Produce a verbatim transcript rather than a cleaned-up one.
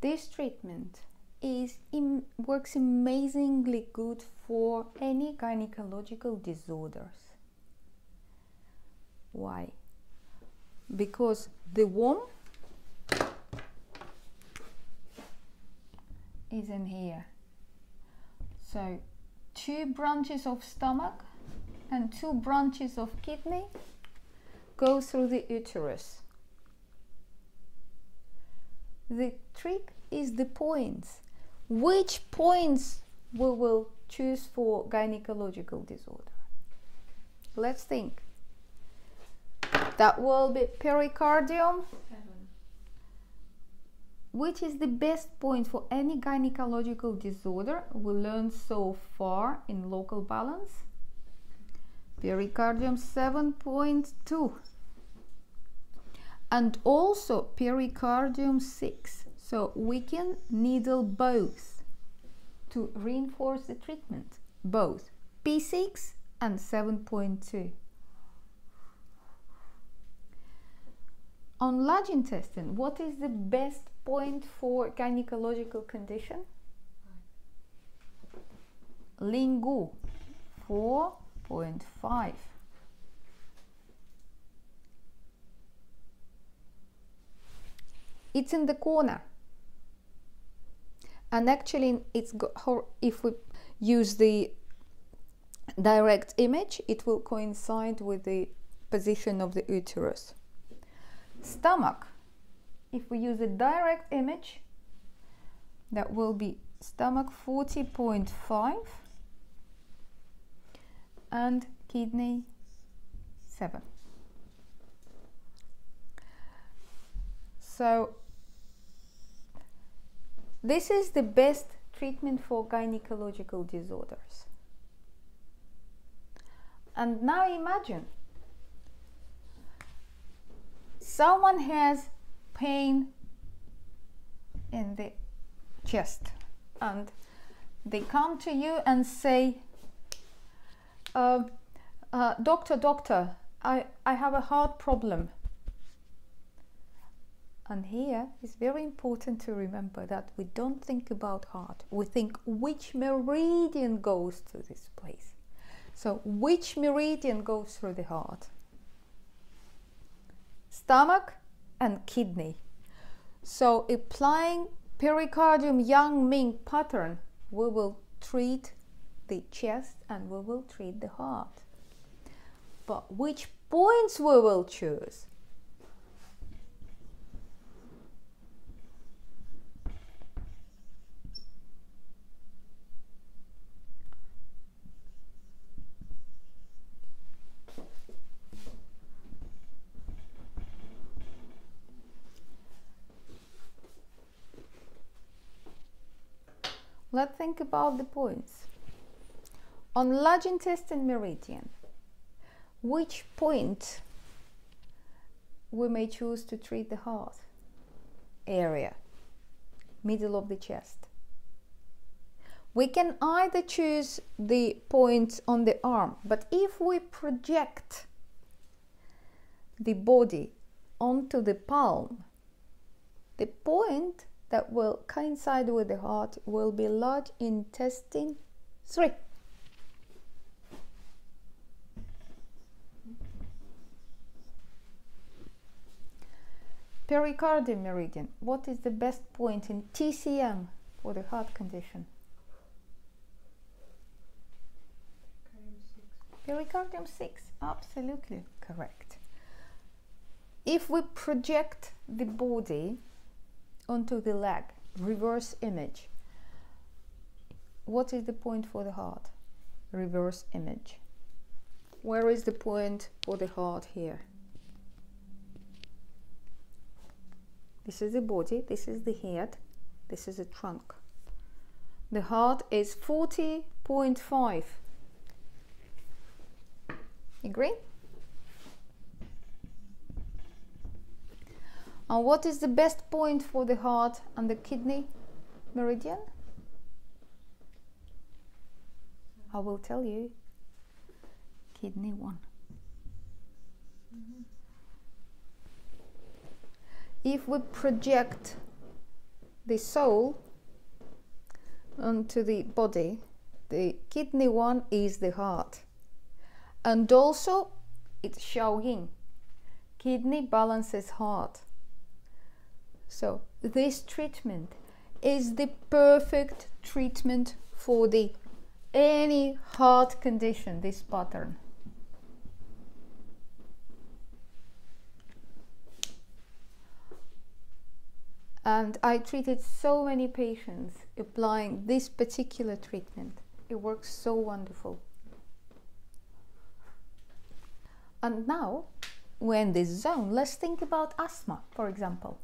This treatment is im- works amazingly good for any gynecological disorders. Why? Because the womb is in here. So two branches of stomach and two branches of kidney go through the uterus. The trick is the points. Which points we will choose for gynecological disorder? Let's think. That will be pericardium. Seven. Which is the best point for any gynecological disorder? We learned so far in local balance. Pericardium seven point two. And also pericardium six. So we can needle both to reinforce the treatment. Both P six and seven point two. On large intestine, what is the best point for gynecological condition? Linggu, four point five. It's in the corner, and actually it's got, if we use the direct image, it will coincide with the position of the uterus. Stomach, if we use a direct image, that will be stomach forty point five and kidney seven. So this is the best treatment for gynecological disorders. And now imagine someone has pain in the chest and they come to you and say, uh, uh, doctor, doctor, I, I have a heart problem. And here it's very important to remember that we don't think about heart. We think which meridian goes to this place. So which meridian goes through the heart? Stomach and kidney. So applying pericardium yang-ming pattern, we will treat the chest and we will treat the heart. But which points we will choose? Let's think about the points. On large intestine meridian, which point we may choose to treat the heart area, middle of the chest? We can either choose the point on the arm, but if we project the body onto the palm, the point that will coincide with the heart will be large intestine three. Pericardium meridian, what is the best point in T C M for the heart condition? Pericardium six, absolutely correct. If we project the body onto the leg, reverse image, what is the point for the heart? Reverse image. Where is the point for the heart here? This is the body, this is the head, this is the trunk. The heart is forty point five. Agree? And what is the best point for the heart and the kidney meridian? I will tell you. Kidney one. Mm-hmm. If we project the soul onto the body. The kidney one is the heart, and also it's Shaoyin. Kidney balances heart. So this treatment is the perfect treatment for the any heart condition, this pattern. And I treated so many patients applying this particular treatment. It works so wonderful. And now, when this zone, let's think about asthma, for example.